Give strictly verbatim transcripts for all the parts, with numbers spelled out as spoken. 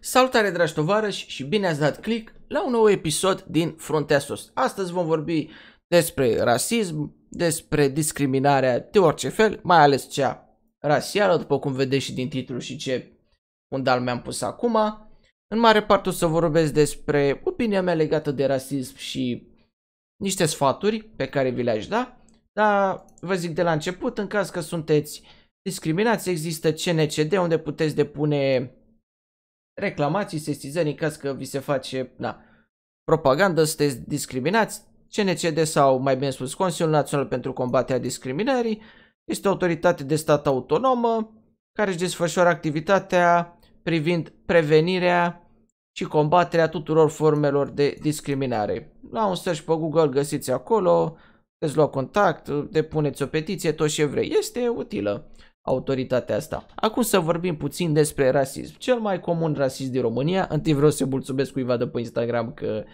Salutare dragi tovarăși și bine ați dat click la un nou episod din Frontesus. Astăzi vom vorbi despre rasism, despre discriminarea de orice fel, mai ales cea rasială, după cum vedeți și din titlu și ce fundal mi-am pus acum. În mare parte o să vorbesc despre opinia mea legată de rasism și niște sfaturi pe care vi le-aș da, dar vă zic de la început, în caz că sunteți discriminați, există C N C D unde puteți depune reclamații, sesizări în caz că vi se face na, propagandă, sunteți discriminați. C N C D sau mai bine spus Consiliul Național pentru Combaterea Discriminării este o autoritate de stat autonomă care își desfășoară activitatea privind prevenirea și combaterea tuturor formelor de discriminare. La un search pe Google găsiți acolo, îți lua contact, depuneți o petiție, tot ce vrei. Este utilă autoritatea asta. Acum să vorbim puțin despre rasism. Cel mai comun rasist din România. Întâi vreau să mulțumesc cuiva de pe Instagram că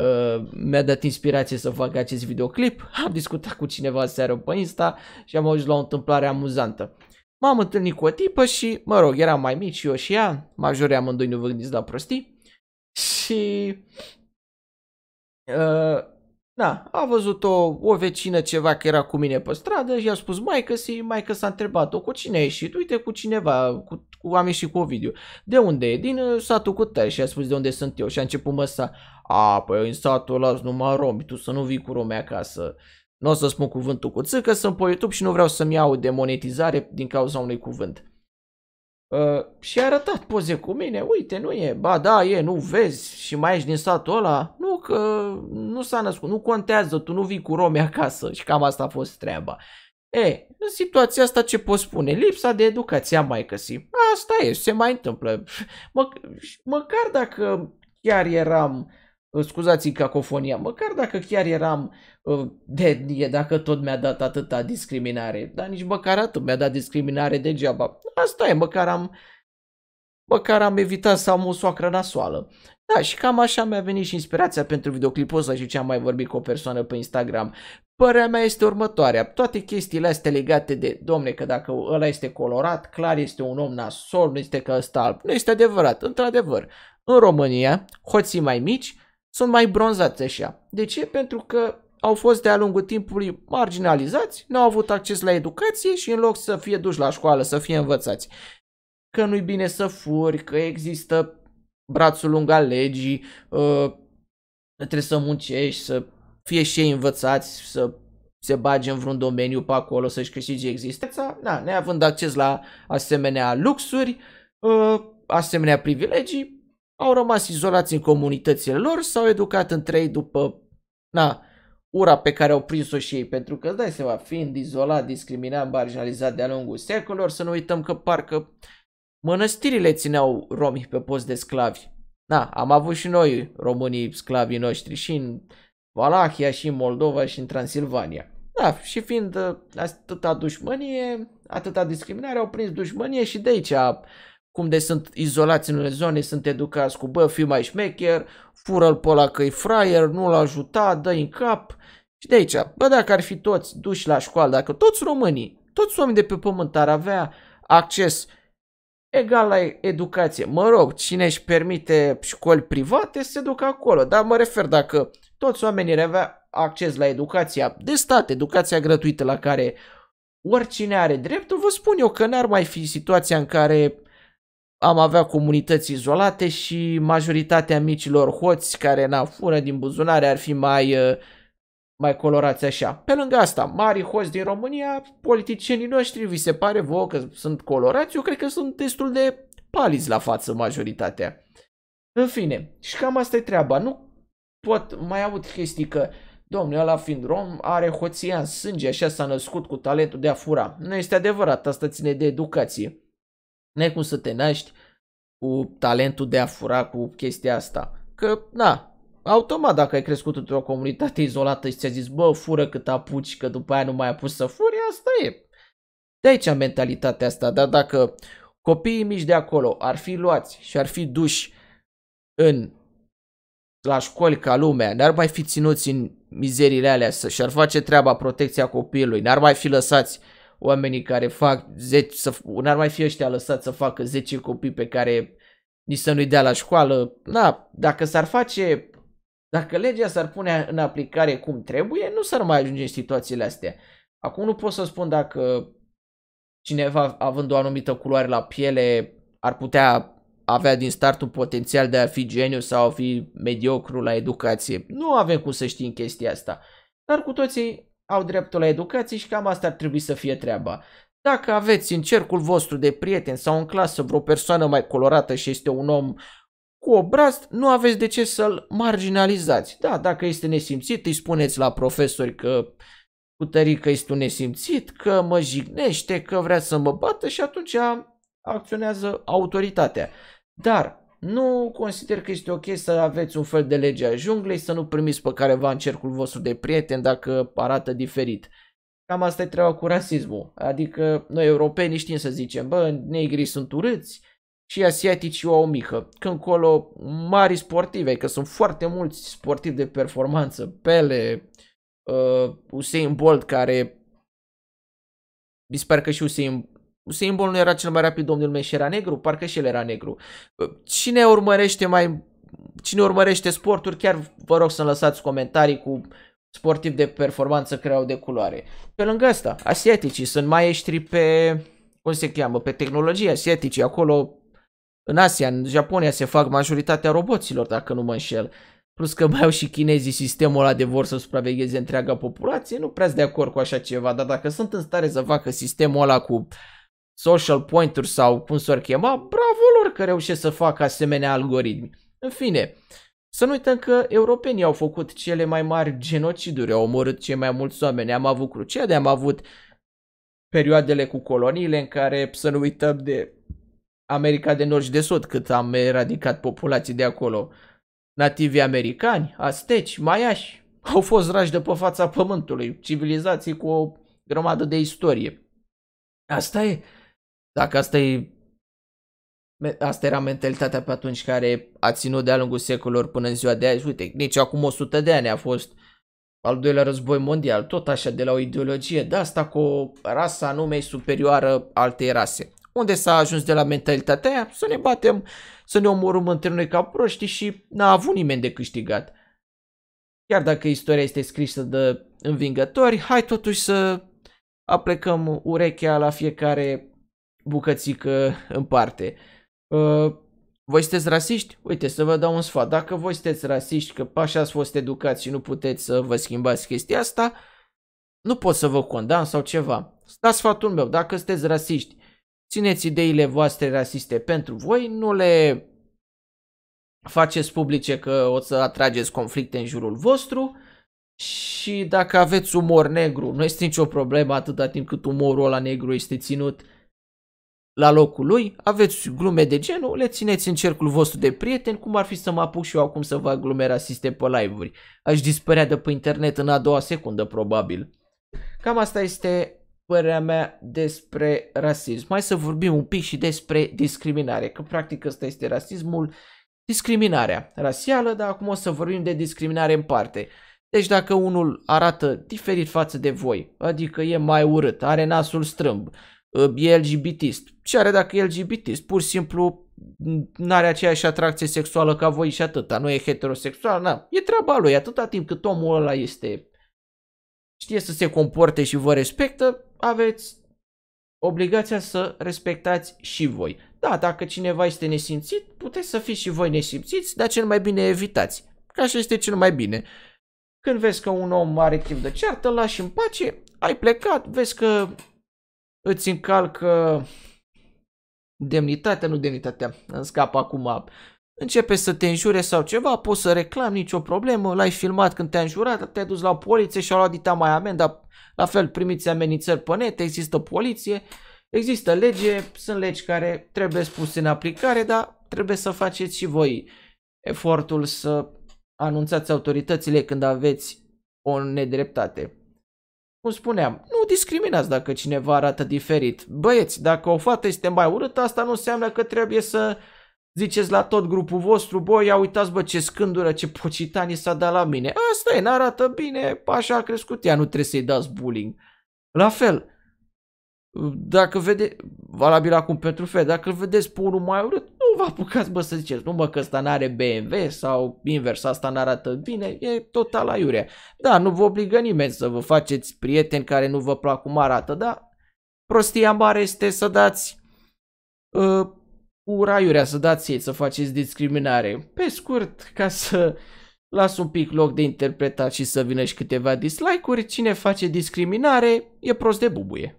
uh, mi-a dat inspirație să fac acest videoclip. Am discutat cu cineva seară pe Insta și am ajuns la o întâmplare amuzantă. M-am întâlnit cu o tipă și, mă rog, eram mai mici eu și ea, majorii amândoi nu vă gândiți la prostii. Și... Uh, Na, a văzut o, o vecină ceva că era cu mine pe stradă și i-a spus maică-si, maică s-a întrebat-o, cu cine ai ieșit? Uite, cu cineva, cu, cu, am ieșit cu o video. De unde e? Din uh, satul cu tăi. Și a spus de unde sunt eu și a început măsa. A, păi în satul ăla sunt numai romi, tu să nu vii cu romi acasă. Nu o să spun cuvântul cu ță, că sunt pe YouTube și nu vreau să-mi iau de monetizare din cauza unui cuvânt. Uh, și a arătat poze cu mine, uite, nu e, ba da, e, nu vezi și mai ești din satul ăla, nu că nu s-a născut, nu contează, tu nu vii cu romi acasă și cam asta a fost treaba. E, în situația asta ce pot spune? Lipsa de educație a maică-si, asta e, se mai întâmplă, mă, măcar dacă chiar eram... Scuzați-i cacofonia, măcar dacă chiar eram de etnie, dacă tot mi-a dat atâta discriminare, dar nici măcar atât mi-a dat discriminare degeaba. Asta e, măcar am, măcar am evitat să am o soacră nasoală. Da, și cam așa mi-a venit și inspirația pentru videoclipul ăsta și ce am mai vorbit cu o persoană pe Instagram. Părerea mea este următoarea, toate chestiile astea legate de, domne, că dacă ăla este colorat, clar este un om nasol, nu este că ăsta alb, nu este adevărat, într-adevăr. În România, hoții mai mici sunt mai bronzați așa. De ce? Pentru că au fost de-a lungul timpului marginalizați, nu au avut acces la educație și în loc să fie duși la școală, să fie învățați că nu-i bine să furi, că există brațul lung al legii, trebuie să muncești, să fie și ei învățați, să se bage în vreun domeniu pe acolo, să-și câștige existența. Na, neavând acces la asemenea luxuri, asemenea privilegii, au rămas izolați în comunitățile lor, s-au educat între ei după na, ura pe care au prins-o și ei, pentru că, dai seama, fiind izolat, discriminat, marginalizat de-a lungul secolilor, să nu uităm că parcă mănăstirile țineau romii pe post de sclavi. Na, am avut și noi românii sclavii noștri și în Valahia, și în Moldova, și în Transilvania. Da, și fiind atâta dușmănie, atâta discriminare, au prins dușmănie și de aici a... Cum de sunt izolați în unele zone, sunt educați cu bă, fii mai șmecher, fură-l pe ăla că-i fraier, nu-l ajuta, dă-i în cap. Și de aici, bă, dacă ar fi toți duși la școală, dacă toți românii, toți oamenii de pe pământ ar avea acces egal la educație, mă rog, cine își permite școli private, se ducă acolo. Dar mă refer, dacă toți oamenii ar avea acces la educația de stat, educația gratuită la care oricine are dreptul, vă spun eu că n-ar mai fi situația în care... am avea comunități izolate și majoritatea micilor hoți care n-au fură din buzunare ar fi mai, mai colorați așa. Pe lângă asta, mari hoți din România, politicienii noștri, vi se pare vouă că sunt colorați? Eu cred că sunt destul de paliți la față majoritatea. În fine, și cam asta e treaba. Nu pot mai aud chestii că, domnule, ăla fiind rom, are hoția în sânge, așa s-a născut cu talentul de a fura. Nu este adevărat, asta ține de educație. N-ai cum să te naști cu talentul de a fura cu chestia asta. Că, na, automat dacă ai crescut într-o comunitate izolată și ți-a zis, bă, fură cât apuci, că după aia nu mai apuci să furi, asta e. De aici mentalitatea asta, dar dacă copiii mici de acolo ar fi luați și ar fi duși în, la școli ca lumea, n-ar mai fi ținuți în mizeriile alea și ar face treaba protecția copilului, n-ar mai fi lăsați oamenii care fac zece, să, n-ar mai fi ăștia lăsați să facă zece copii pe care nici să nu-i dea la școală. Na, dacă s-ar face, dacă legea s-ar pune în aplicare cum trebuie, nu s-ar mai ajunge în situațiile astea. Acum nu pot să spun dacă cineva, având o anumită culoare la piele, ar putea avea din start un potențial de a fi geniu sau a fi mediocru la educație. Nu avem cum să știm chestia asta. Dar cu toții au dreptul la educație și cam asta ar trebui să fie treaba. Dacă aveți în cercul vostru de prieteni sau în clasă vreo persoană mai colorată și este un om cu obraz, nu aveți de ce să-l marginalizați. Da, dacă este nesimțit, îi spuneți la profesori că Cătări că este un nesimțit, că mă jignește, că vrea să mă bată și atunci acționează autoritatea. Dar nu consider că este ok să aveți un fel de lege a junglei, să nu primiți pe careva în cercul vostru de prieteni dacă arată diferit. Cam asta e treaba cu rasismul. Adică noi europenii știm să zicem, bă, negrii sunt urâți și asiatici o au mică. Când colo mari sportive, că sunt foarte mulți sportivi de performanță, Pele, uh, Usain Bolt, care mi se pare că și Usain Usain Bolt nu era cel mai rapid om din lume și era negru? Parcă și el era negru. Cine urmărește mai... Cine urmărește sporturi, chiar vă rog să-mi lăsați comentarii cu sportivi de performanță care au de culoare. Pe lângă asta, asiaticii sunt maestri pe... Cum se cheamă? Pe tehnologie. Asiaticii acolo, în Asia, în Japonia, se fac majoritatea roboților, dacă nu mă înșel. Plus că mai au și chinezii sistemul ăla de vor să supravegheze întreaga populație. Nu prea sunt de acord cu așa ceva, dar dacă sunt în stare să facă sistemul ăla cu social pointuri sau cum s-ar chema, bravo lor că reușesc să facă asemenea algoritmi. În fine, să nu uităm că europenii au făcut cele mai mari genociduri, au omorât cei mai mulți oameni, am avut cruciade, am avut perioadele cu coloniile în care să nu uităm de America de Nord și de Sud, cât am eradicat populații de acolo. Nativii americani, azteci, maiași, au fost rași de pe fața pământului, civilizații cu o grămadă de istorie. Asta e... Dacă asta e, asta era mentalitatea pe atunci care a ținut de-a lungul secolelor până în ziua de azi, uite, nici acum o sută de ani a fost al doilea război mondial, tot așa de la o ideologie de asta cu o rasă anume superioară altei rase. Unde s-a ajuns de la mentalitatea aia? Să ne batem, să ne omorâm între noi ca proști și n-a avut nimeni de câștigat. Chiar dacă istoria este scrisă de învingători, hai totuși să aplecăm urechea la fiecare bucățică în parte. Uh, voi sunteți rasiști? Uite, să vă dau un sfat. Dacă voi sunteți rasiști, că așa ați fost educați și nu puteți să vă schimbați chestia asta, nu pot să vă condamn sau ceva. Stați sfatul meu. Dacă sunteți rasiști, țineți ideile voastre rasiste pentru voi, nu le faceți publice că o să atrageți conflicte în jurul vostru. Și dacă aveți umor negru, nu este nicio problemă atâta timp cât umorul ăla negru este ținut la locul lui. Aveți glume de genul, le țineți în cercul vostru de prieteni, cum ar fi să mă apuc și eu acum să fac glume rasiste pe live-uri. Aș dispărea de pe internet în a doua secundă, probabil. Cam asta este părerea mea despre rasism. Mai să vorbim un pic și despre discriminare, că practic ăsta este rasismul, discriminarea rasială, dar acum o să vorbim de discriminare în parte. Deci dacă unul arată diferit față de voi, adică e mai urât, are nasul strâmb, e L G B T-ist, ce are dacă e L G B T-ist? Pur și simplu n-are aceeași atracție sexuală ca voi și atâta, nu e heterosexual, na, e treaba lui, atâta timp cât omul ăla este, știe să se comporte și vă respectă, aveți obligația să respectați și voi. Da, dacă cineva este nesimțit, puteți să fiți și voi nesimțiți, dar cel mai bine evitați, că așa este cel mai bine. Când vezi că un om are chef de ceartă, lași în pace, ai plecat, vezi că îți încalcă demnitatea, nu demnitatea, îmi scap acum, începe să te înjure sau ceva, poți să reclami, nicio problemă, l-ai filmat când te-a înjurat, te-ai dus la poliție și au luat dita mai amendă, la fel primiți amenințări pe net, există poliție, există lege, sunt legi care trebuie spuse în aplicare, dar trebuie să faceți și voi efortul să anunțați autoritățile când aveți o nedreptate. Cum spuneam, nu discriminați dacă cineva arată diferit. Băieți, dacă o fată este mai urâtă, asta nu înseamnă că trebuie să ziceți la tot grupul vostru, bă, ia uitați bă ce scândură, ce pocitani s-a dat la mine. Asta e, n-arată bine, așa a crescut ea, nu trebuie să-i dați bullying. La fel, dacă vede, valabil acum pentru fel, dacă îl vedeți pe unul mai urât, nu nu vă apucați, bă, să ziceți, nu, mă, că ăsta n-are B M W sau invers, asta n-arată bine, e total aiurea. Da, nu vă obligă nimeni să vă faceți prieteni care nu vă plac cum arată, da? Prostia mare este să dați uh, ura aiurea, să dați ei, să faceți discriminare. Pe scurt, ca să las un pic loc de interpretat și să vină și câteva dislike-uri, cine face discriminare e prost de bubuie.